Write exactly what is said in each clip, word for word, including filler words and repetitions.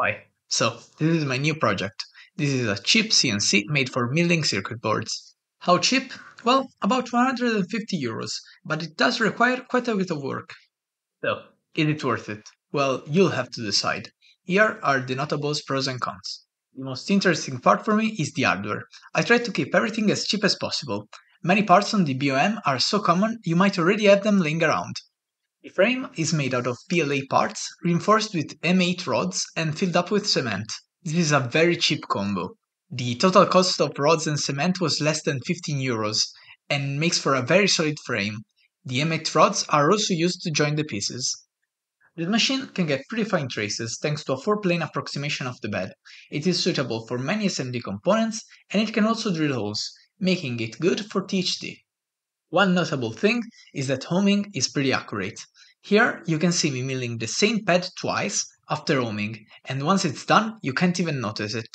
Hi, so this is my new project. This is a cheap C N C made for milling circuit boards. How cheap? Well, about one hundred fifty euros, but it does require quite a bit of work. So, is it worth it? Well, you'll have to decide. Here are the notable pros and cons. The most interesting part for me is the hardware. I try to keep everything as cheap as possible. Many parts on the B O M are so common you might already have them laying around. The frame is made out of P L A parts, reinforced with M eight rods and filled up with cement. This is a very cheap combo. The total cost of rods and cement was less than fifteen euros, and makes for a very solid frame. The M eight rods are also used to join the pieces. The machine can get pretty fine traces thanks to a four-plane approximation of the bed. It is suitable for many S M D components, and it can also drill holes, making it good for T H D. One notable thing is that homing is pretty accurate. Here you can see me milling the same pad twice after homing, and once it's done you can't even notice it.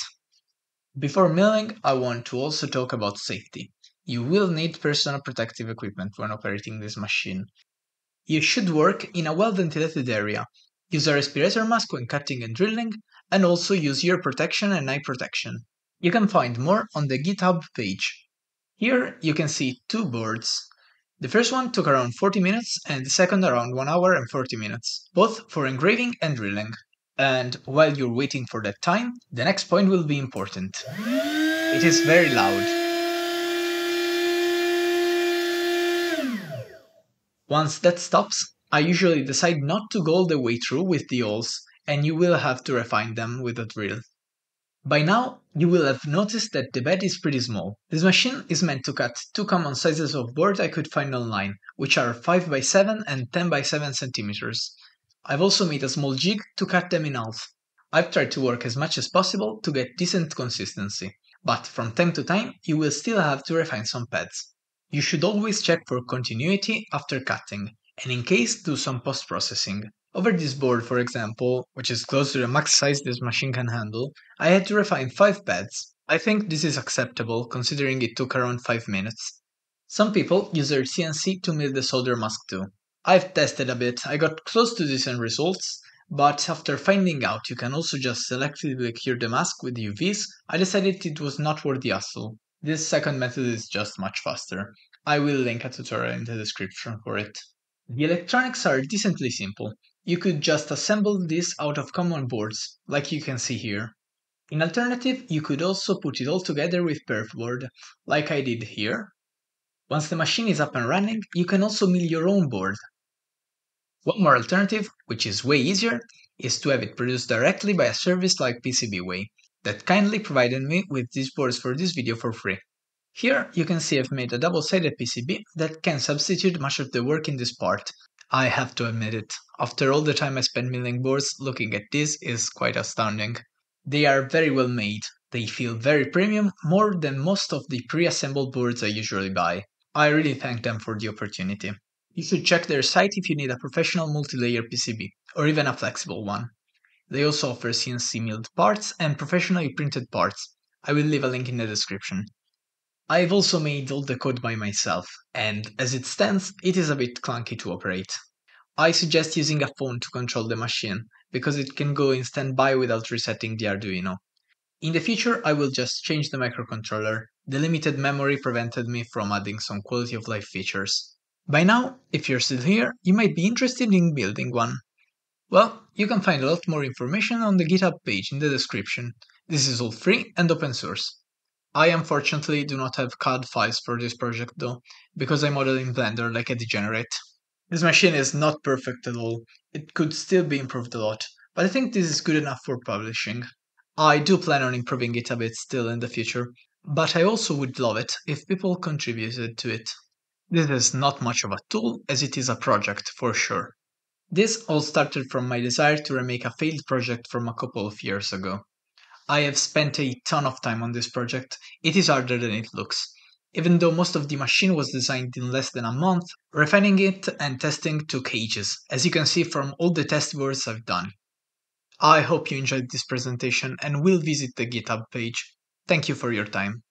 Before milling, I want to also talk about safety. You will need personal protective equipment when operating this machine. You should work in a well-ventilated area, use a respirator mask when cutting and drilling, and also use ear protection and eye protection. You can find more on the GitHub page. Here you can see two boards. The first one took around forty minutes and the second around one hour and forty minutes, both for engraving and drilling. And while you're waiting for that time, the next point will be important. It is very loud. Once that stops, I usually decide not to go all the way through with the holes, and you will have to refine them with a drill. By now, you will have noticed that the bed is pretty small. This machine is meant to cut two common sizes of board I could find online, which are five by seven and ten by seven centimeters. I've also made a small jig to cut them in half. I've tried to work as much as possible to get decent consistency, but from time to time you will still have to refine some pads. You should always check for continuity after cutting, and in case do some post-processing. Over this board, for example, which is close to the max size this machine can handle, I had to refine five pads. I think this is acceptable, considering it took around five minutes. Some people use their C N C to mill the solder mask too. I've tested a bit, I got close to decent results, but after finding out you can also just selectively cure the mask with U Vs, I decided it was not worth the hassle. This second method is just much faster. I will link a tutorial in the description for it. The electronics are decently simple. You could just assemble this out of common boards, like you can see here. In alternative, you could also put it all together with perf board, like I did here. Once the machine is up and running, you can also mill your own board. One more alternative, which is way easier, is to have it produced directly by a service like PCBWay, that kindly provided me with these boards for this video for free. Here you can see I've made a double-sided P C B that can substitute much of the work in this part. I have to admit it, after all the time I spent milling boards, looking at this is quite astounding. They are very well made, they feel very premium, more than most of the pre-assembled boards I usually buy. I really thank them for the opportunity. You should check their site if you need a professional multi-layer P C B, or even a flexible one. They also offer C N C milled parts and professionally printed parts. I will leave a link in the description. I've also made all the code by myself, and as it stands, it is a bit clunky to operate. I suggest using a phone to control the machine, because it can go in standby without resetting the Arduino. In the future, I will just change the microcontroller. The limited memory prevented me from adding some quality of life features. By now, if you're still here, you might be interested in building one. Well, you can find a lot more information on the GitHub page in the description. This is all free and open source. I unfortunately do not have C A D files for this project though, because I model in Blender like a degenerate. This machine is not perfect at all, it could still be improved a lot, but I think this is good enough for publishing. I do plan on improving it a bit still in the future, but I also would love it if people contributed to it. This is not much of a tool, as it is a project, for sure. This all started from my desire to remake a failed project from a couple of years ago. I have spent a ton of time on this project, it is harder than it looks. Even though most of the machine was designed in less than a month, refining it and testing took ages, as you can see from all the test boards I've done. I hope you enjoyed this presentation and will visit the GitHub page. Thank you for your time.